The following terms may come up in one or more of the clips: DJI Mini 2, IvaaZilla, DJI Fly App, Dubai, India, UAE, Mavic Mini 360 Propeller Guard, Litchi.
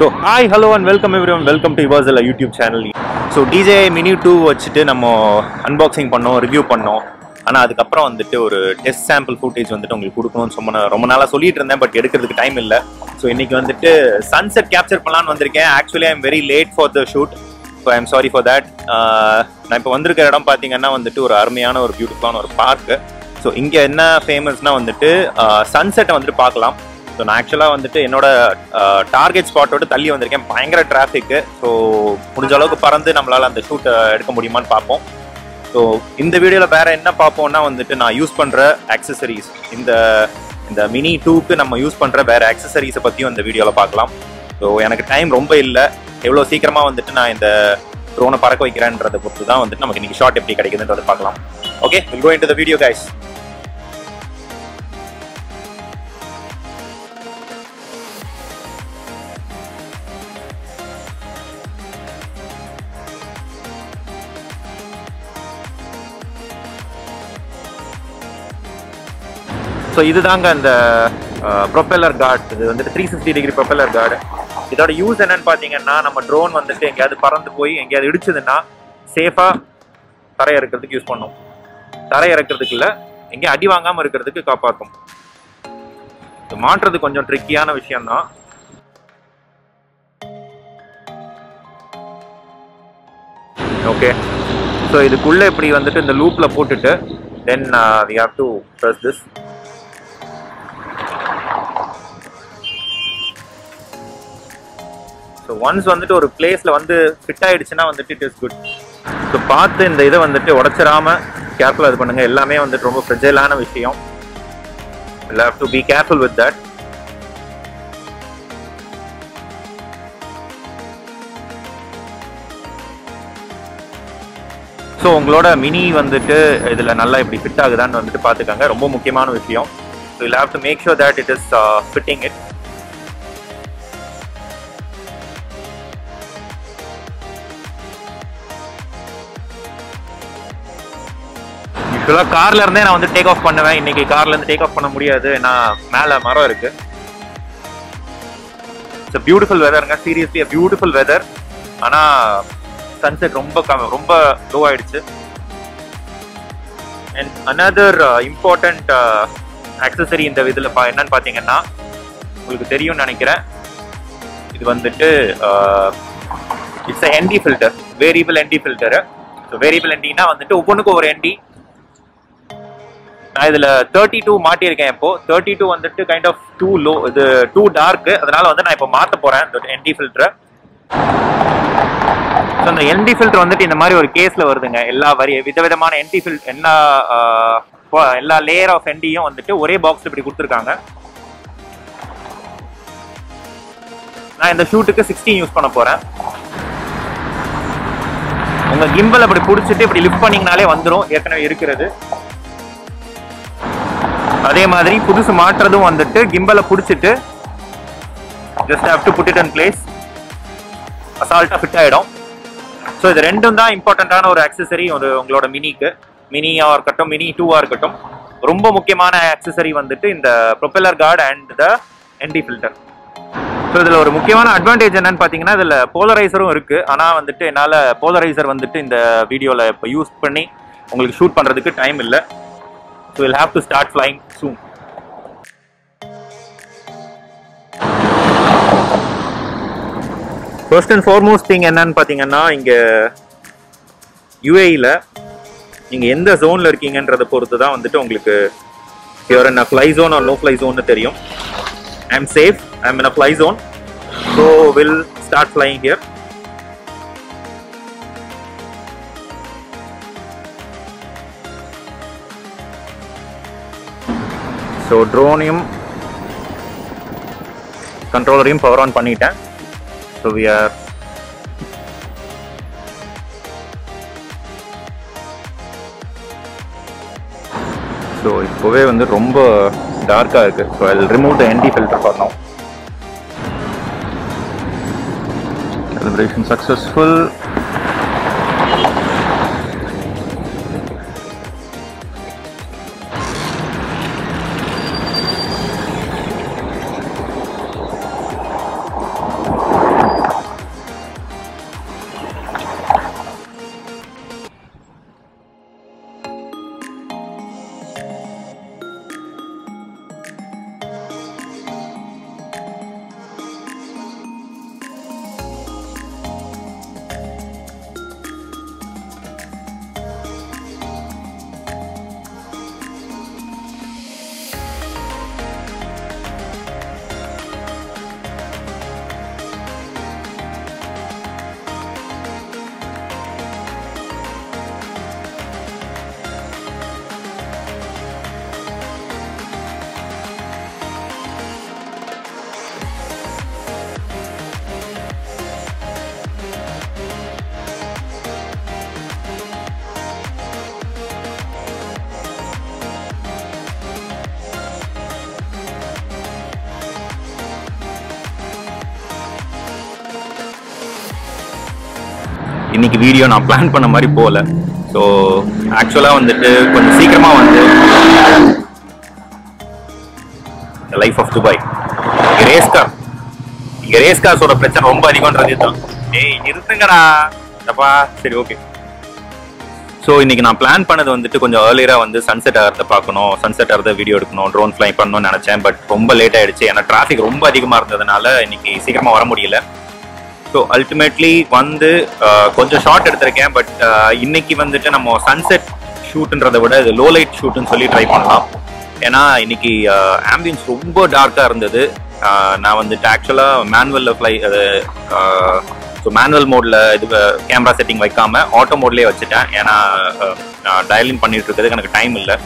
So hi, hello and welcome everyone. Welcome to IvaaZilla YouTube channel. So DJI Mini 2 வச்சிட்டு நம்ம unboxing பண்ணோம், review பண்ணோம். ஆனா அதுக்கு அப்புறம் வந்துட்டு ஒரு test sample footage வந்துட்டு உங்களுக்கு கொடுக்கணும்னு ரொம்ப நாளா சொல்லிட்டு இருந்தேன், பட் எடுக்கிறதுக்கு டைம் இல்ல. So இன்னைக்கு வந்துட்டு sunset capture பண்ணலாம்னு வந்திருக்கேன். Actually I am very late for the shoot. So I am sorry for that. நான் இப்ப வந்திருக்கிற இடம் பாத்தீங்கன்னா வந்துட்டு ஒரு அருமையான ஒரு பியூட்டிஃபுல்லான ஒரு பார்க். So இங்க என்ன ஃபேமஸ்னா வந்துட்டு sunset வந்துட்டு பார்க்கலாம். So நான் ஆக்சுவலாக வந்துட்டு என்னோட டார்கெட் ஸ்பாட்டோட தள்ளி வந்திருக்கேன், பயங்கர டிராஃபிக்கு. ஸோ முடிஞ்ச அளவுக்கு பறந்து நம்மளால் அந்த ஷூட்டை எடுக்க முடியுமான்னு பார்ப்போம். ஸோ இந்த வீடியோவில் வேறு என்ன பார்ப்போம்னா வந்துட்டு நான் யூஸ் பண்ணுற ஆக்சசரிஸ், இந்த மினி 2க்கு நம்ம யூஸ் பண்ணுற வேறு ஆக்சசரிஸை பற்றியும் இந்த வீடியோவில் பார்க்கலாம். ஸோ எனக்கு டைம் ரொம்ப இல்லை, எவ்வளோ சீக்கிரமாக வந்துட்டு நான் இந்த ட்ரோனை பறக்க வைக்கிறேன்றதை பொறுத்து தான் வந்துட்டு நமக்கு இன்றைக்கி ஷார்ட் எப்படி கிடைக்குதுன்றதை பார்க்கலாம். Okay, we'll go into the video guys. So இதுதாங்க அந்த ப்ரொப்பெல்லர் கார்ட். இது வந்துட்டு 360 டிகிரி ப்ரொப்பெல்லர் கார்டு. இதோட யூஸ் என்னன்னு பார்த்தீங்கன்னா நம்ம ட்ரோன் வந்துட்டு எங்கேயாவது பறந்து போய் எங்கேயாவது இடிச்சதுன்னா சேஃபாக தரையை இறக்கிறதுக்கு யூஸ் பண்ணும். தரையை இறக்கிறதுக்கு இல்லை, எங்கேயும் அடி வாங்காமல் இருக்கிறதுக்கு காப்பாற்றும். இது மாட்டுறது கொஞ்சம் ட்ரிக்கியான விஷயம்தான். ஓகே, ஸோ இதுக்குள்ளே இப்படி வந்துட்டு இந்த லூப்பில் போட்டுட்டு then we have to press this. So once வந்துட்டு ஒரு பிளேஸில் வந்து ஃபிட் ஆகிடுச்சுன்னா வந்துட்டு இட் இஸ் குட். ஸோ பார்த்து இந்த இதை வந்துட்டு உடச்சிடாமல் கேர்ஃபுல்லாக இது பண்ணுங்கள். எல்லாமே வந்துட்டு ரொம்ப ஃப்ரெஜைலான விஷயம். We'll have to be careful with that. So உங்களோட மினி வந்துட்டு இதில் நல்லா இப்படி ஃபிட் ஆகுதான்னு வந்துட்டு பார்த்துக்காங்க, ரொம்ப முக்கியமான விஷயம். So we'll have to make sure that it is fitting it. ஆக்சுவலாக காரில் இருந்தே நான் வந்து டேக் ஆஃப் பண்ணுவேன். இன்றைக்கி கார்லேருந்து டேக் ஆஃப் பண்ண முடியாது, ஏன்னா மேலே மரம் இருக்குது. இட்ஸ் அ பியூட்டிஃபுல் வெதருங்க, சீரியஸ்லி அ பியூட்டிஃபுல் வெதர். ஆனால் சன்செட் ரொம்ப லோ ஆகிடுச்சு. அண்ட் அனதர் இம்பார்ட்டண்ட் ஆக்சசரி இந்த இதில் என்னன்னு பார்த்தீங்கன்னா உங்களுக்கு தெரியும்னு நினைக்கிறேன், இது வந்துட்டு it's a ND filter, variable ND filter. So variable என்டினா வந்துட்டு ஒவ்வொன்றுக்கும் ஒரு என்டி. நான் இதில் 32 மாட்டியிருக்கேன். இப்போது 32 வந்துட்டு கைண்ட் ஆஃப் டூ லோ, இது டூ டார்க்கு. அதனால் வந்து நான் இப்போ மாற்ற போகிறேன் இந்த என்டி ஃபில்டரை. ஸோ அந்த என்டி ஃபில்டர் வந்துட்டு இந்த மாதிரி ஒரு கேஸில் வருதுங்க. எல்லா விதவிதமான என்டி ஃபில்டர், எல்லா லேயர் ஆஃப் என்டியும் வந்துட்டு ஒரே பாக்ஸ் இப்படி கொடுத்துருக்காங்க. நான் இந்த ஷூட்டுக்கு 16 யூஸ் பண்ண போகிறேன். உங்கள் கிம்பல் அப்படி பிடிச்சிட்டு இப்படி லிஃப்ட் பண்ணிங்கனாலே வந்துடும், ஏற்கனவே இருக்கிறது. அதே மாதிரி புதுசு மாற்றதும் வந்துட்டு கிம்பலை பிடிச்சிட்டு just have to put it in place, அசால்ட்டாக ஃபிட் ஆகிடும். ஸோ இது ரெண்டும் தான் இம்பார்ட்டண்ட்டான ஒரு ஆக்சசரி ஒரு உங்களோட மினிக்கு, மினியாக இருக்கட்டும் மினி 2ஆக இருக்கட்டும். ரொம்ப முக்கியமான ஆக்சசரி வந்துட்டு இந்த propeller guard and the ND filter. So இதில் ஒரு முக்கியமான அட்வான்டேஜ் என்னன்னு பார்த்தீங்கன்னா இதில் போலரைசரும் இருக்குது. ஆனால் வந்துட்டு என்னால் போலரைசர் வந்துட்டு இந்த வீடியோவில் இப்போ யூஸ் பண்ணி உங்களுக்கு ஷூட் பண்ணுறதுக்கு டைம் இல்லை. So we'll have to start flying soon. First and foremost thing என்னன்னு பார்த்தீங்கன்னா இங்கே UAEல நீங்கள் எந்த ஜோனில் இருக்கீங்கன்றதை பொறுத்து தான் வந்துட்டு உங்களுக்கு you're in a fly zone or no fly zone தெரியும். I'm safe, I'm in a fly zone, so we'll start flying here. So ட்ரோனையும் கண்ட்ரோலரையும் பவர் ஆன் பண்ணிட்டேன். ஸோ வி ஆர் ஸோ இப்போவே வந்து ரொம்ப டார்க்காக இருக்குது. So I will remove the ND filter for now. Calibration successful. இன்னைக்கு வீடியோ நான் பிளான் பண்ண மாதிரி போகல. ஸோ ஆக்சுவலாக வந்துட்டு கொஞ்சம் சீக்கிரமாக வந்து life of Dubai race car, இங்கே ரேஸ் கார்ஸோட பிரச்சனை ரொம்ப அதிகம்ன்றது தான். ஏய் இருந்துங்கண்ணா தப்பா, சரி ஓகே. ஸோ இன்றைக்கி நான் பிளான் பண்ணது வந்துட்டு கொஞ்சம் ஏர்லியராக வந்து சன்செட் ஆகிறத பார்க்கணும், சன்செட் ஆகிறத வீடியோ எடுக்கணும், ட்ரோன் ஃப்ளை பண்ணணும்னு நினச்சேன். பட் ரொம்ப லேட் ஆகிடுச்சு, ஏன்னா டிராஃபிக் ரொம்ப அதிகமாக இருந்ததுனால இன்றைக்கி சீக்கிரமாக வர முடியல. ஸோ அல்டிமேட்லி வந்து கொஞ்சம் ஷார்ட் எடுத்திருக்கேன். பட் இன்றைக்கி வந்துட்டு நம்ம சன்செட் ஷூட்டுன்றதை விட இது லோ லைட் ஷூட்டுன்னு சொல்லி ட்ரை பண்ணலாம். ஏன்னா இன்றைக்கி ஆம்பியன்ஸ் ரொம்ப டார்க்காக இருந்தது. நான் வந்துட்டு ஆக்சுவலாக மேனுவலில் ஃப்ளை அது ஸோ மேனுவல் மோடில் இது கேமரா செட்டிங் வைக்காமல் ஆட்டோ மோட்லேயே வச்சுட்டேன். ஏன்னா டயலிங் பண்ணிகிட்டு இருக்கிறதுக்கு எனக்கு டைம் இல்லை.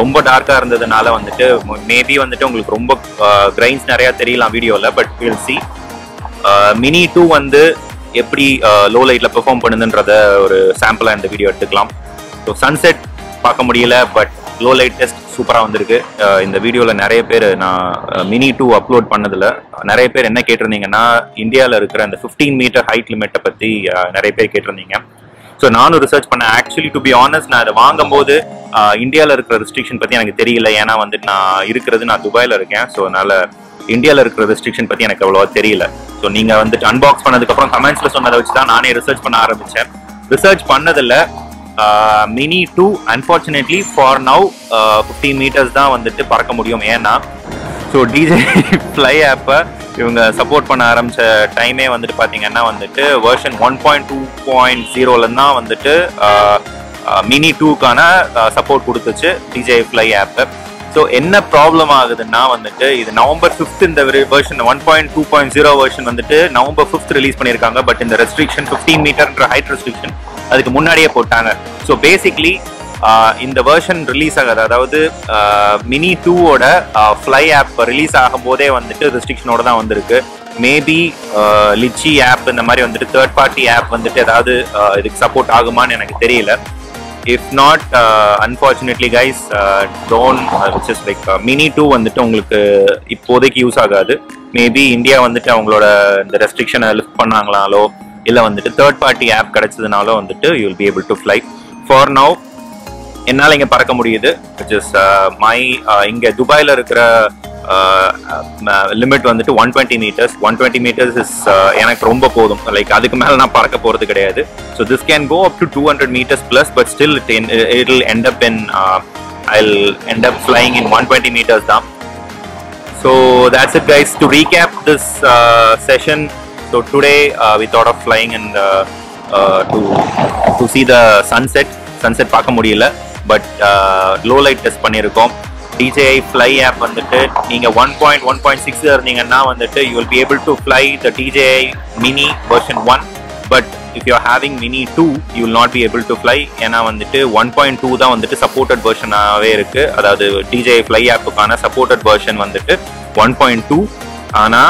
ரொம்ப டார்க்காக இருந்ததுனால வந்துட்டு மேபி வந்துட்டு உங்களுக்கு ரொம்ப கிரைன்ஸ் நிறையா தெரியலாம் வீடியோவில். பட் வில் சி மினி 2 வந்து எப்படி லோ லைட்டில் பெர்ஃபார்ம் பண்ணுதுன்றத ஒரு சாம்பிளாக இந்த வீடியோ எடுத்துக்கலாம். ஸோ சன்செட் பார்க்க முடியல, பட் லோ லைட் டெஸ்ட் சூப்பராக வந்திருக்கு. இந்த வீடியோவில் நிறைய பேர், நான் மினி 2 அப்லோட் பண்ணதில் நிறைய பேர் என்ன கேட்டிருந்தீங்கன்னா, இந்தியாவில் இருக்கிற அந்த 15 மீட்டர் ஹைட் லிமிட்டை பற்றி நிறைய பேர் கேட்டிருந்தீங்க. ஸோ நானும் ரிசர்ச் பண்ணேன். ஆக்சுவலி டு பி ஆனஸ்ட் நான் அதை வாங்கும்போது இந்தியாவில் இருக்கிற ரெஸ்ட்ரிக்ஷன் பற்றி எனக்கு தெரியல. ஏன்னா வந்துட்டு நான் இருக்கிறது, நான் துபாயில் இருக்கேன். ஸோ அதனால் இந்தியாவில் இருக்கிற ரெஸ்ட்ரிக்ஷன் பற்றி எனக்கு அவ்வளோவா தெரியல. ஸோ நீங்கள் வந்துட்டு அன்பாக்ஸ் பண்ணதுக்கப்புறம் கமெண்ட்ஸில் சொன்னதை வச்சு தான் நானே ரிசர்ச் பண்ண ஆரம்பித்தேன். ரிசர்ச் பண்ணதில் mini 2 unfortunately for now 50 metres தான் வந்துட்டு பறக்க முடியும். ஏன்னா ஸோ டிஜேஐ ஃப்ளை ஆப்பை இவங்க சப்போர்ட் பண்ண ஆரம்பித்த டைமே வந்துட்டு பார்த்திங்கன்னா வந்துட்டு வெர்ஷன் 1.2.0ல் தான் வந்துட்டு மினி 2க்கான சப்போர்ட் கொடுத்துச்சு டிஜேஐ ஃப்ளை ஆப்பை. ஸோ என்ன ப்ராப்ளம் ஆகுதுன்னா வந்துட்டு இது November 5 இந்த வெர்ஷன் 1.2.0 வெர்ஷன் வந்துட்டு November 5 ரிலீஸ் பண்ணியிருக்காங்க. பட் இந்த ரெஸ்ட்ரிக்ஷன் 15 மீட்டர்ன்ற ஹைட் ரெஸ்ட்ரிக்ஷன் அதுக்கு முன்னாடியே போட்டாங்க. ஸோ பேசிக்லி இந்த வெர்ஷன் ரிலீஸ் ஆகாது, அதாவது மினி 2வோட ஃப்ளை ஆப் ரிலீஸ் ஆகும் போதே வந்துட்டு ரெஸ்ட்ரிக்ஷனோட தான் வந்திருக்கு. மேபி லிச்சி ஆப் இந்த மாதிரி வந்துட்டு தேர்ட் பார்ட்டி ஆப் வந்துட்டு ஏதாவது இதுக்கு சப்போர்ட் ஆகுமான்னு எனக்கு தெரியல. If not unfortunately guys tone which is like mini 2 வந்துட்டு உங்களுக்கு இப்போதைக்கு யூஸ் ஆகாது. மேபி இந்தியா வந்துட்டு அவங்களோட இந்த ரெஸ்ட்ரிக்ஷனை லிஃப்ட் பண்ணாங்களாலோ இல்லை வந்துட்டு தேர்ட் பார்ட்டி ஆப் கிடைச்சதுனாலும் வந்துட்டு you will be able to fly. For now என்னால் இங்கே பறக்க முடியுது, விச் இஸ் மை இங்கே துபாயில் இருக்கிற லிமிட் வந்துட்டு 120 மீட்டர்ஸ். 120 மீட்டர்ஸ் இஸ் எனக்கு ரொம்ப போதும். லைக் அதுக்கு மேலே நான் பறக்க போகிறது கிடையாது. So this can go up to 200 metres plus. But still it will end up in I end up flying in 120 metres தான். So that's it guys. To recap this session, so today we thought of flying and to see the sunset பார்க்க முடியல, but low light test பண்ணியிருக்கோம். DJI Fly app வந்துட்டு நீங்க 1.1.6 இருந்தீங்கன்னா வந்துட்டு you will be able to fly the DJI Mini version 1, but if you are having Mini 2 you will not be able to fly. ஏன்னா வந்துட்டு 1.2 தான் வந்துட்டு supported version ஆவே இருக்கு. அதாவது DJI Fly app-க்கான supported version வந்துட்டு 1.2, ஆனா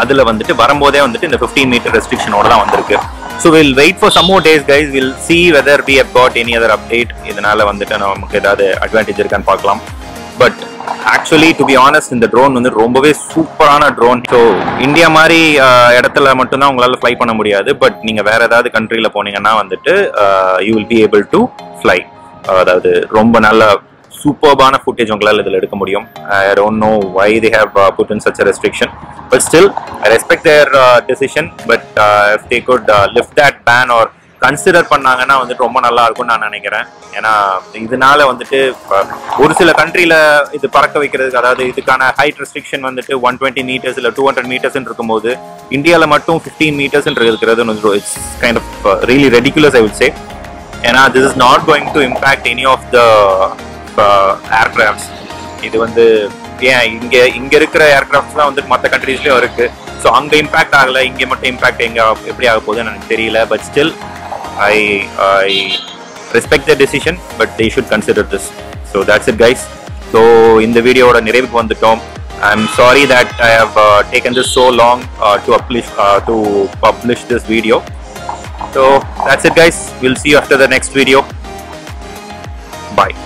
அதில் வந்துட்டு வரும்போதே வந்துட்டு இந்த 15 மீட்டர் ரெஸ்ட்ரிக்ஷனோட தான் வந்திருக்கு. So will wait for some more days guys. Will see whether we have got any other update. இதனால் வந்துட்டு நமக்கு ஏதாவது அட்வான்டேஜ் இருக்கான்னு பார்க்கலாம். But actually to be honest இந்த ட்ரோன் வந்து ரொம்பவே சூப்பரான ட்ரோன். ஸோ இந்தியா மாதிரி இடத்துல மட்டும்தான் உங்களால் ஃப்ளை பண்ண முடியாது. பட் நீங்கள் வேறு ஏதாவது கண்ட்ரியில் போனீங்கன்னா வந்துட்டு you will be able to fly. அதாவது ரொம்ப நல்ல சூப்பர்பான ஃபுட்டேஜ் உங்களால் இதில் எடுக்க முடியும். I don't know why they have put in such a restriction. But still, I respect their decision. But if they could lift that ban or consider பண்ணாங்கன்னா வந்துட்டு ரொம்ப நல்லா இருக்கும்னு நான் நினைக்கிறேன். ஏன்னா இதனால வந்துட்டு ஒரு சில கண்ட்ரியில் இது பறக்க வைக்கிறதுக்கு, அதாவது இதுக்கான ஹைட் ரெஸ்ட்ரிக்ஷன் வந்துட்டு 120 மீட்டர்ஸ் இல்லை 200 மீட்டர்ஸ்ன்னு இருக்கும்போது இந்தியாவில் மட்டும் 15 மீட்டர்ஸ்ன்னு இருக்கிறது it's kind of really ridiculous I would say. ஏன்னா this is not going to impact any of the aircrafts. இது வந்து ஏன் இங்க இருக்கிற ஏர்கிராஃப்ட் தான் வந்துட்டு மற்ற கண்ட்ரீஸ்லயும் இருக்கு. ஸோ அங்க இம்பாக்ட் ஆகல, இங்க மட்டும் இம்பாக்ட் எங்க எப்படி ஆக போகுதுன்னு எனக்கு தெரியல. But still I respect the decision, but they should consider this. So that's it guys. So இந்த வீடியோட நிறைவுக்கு வந்துட்டோம். I am sorry that I have taken this so long to publish this video. So that's it guys. Will see you after the next video. Bye.